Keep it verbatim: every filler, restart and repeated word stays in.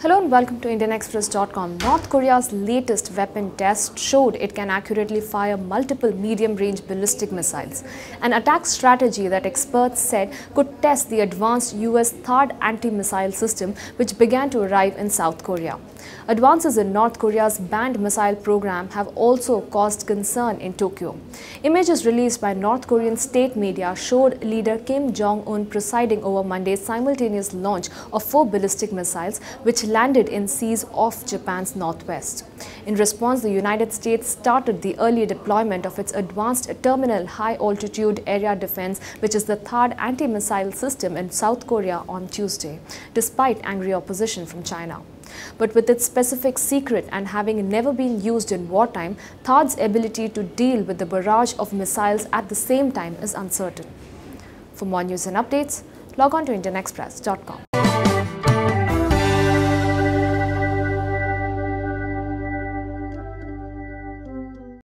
Hello and welcome to Indian Express dot com. North Korea's latest weapon test showed it can accurately fire multiple medium-range ballistic missiles, an attack strategy that experts said could test the advanced U S THAAD anti-missile system, which began to arrive in South Korea. Advances in North Korea's banned missile program have also caused concern in Tokyo. Images released by North Korean state media showed leader Kim Jong-un presiding over Monday's simultaneous launch of four ballistic missiles, which landed in seas off Japan's northwest. In response, the United States started the early deployment of its advanced Terminal High Altitude Area Defense, which is the third anti-missile system in South Korea, on Tuesday, despite angry opposition from China. But with its specific secret and having never been used in wartime, THAAD's ability to deal with the barrage of missiles at the same time is uncertain. For more news and updates, log on to Indian Express dot com.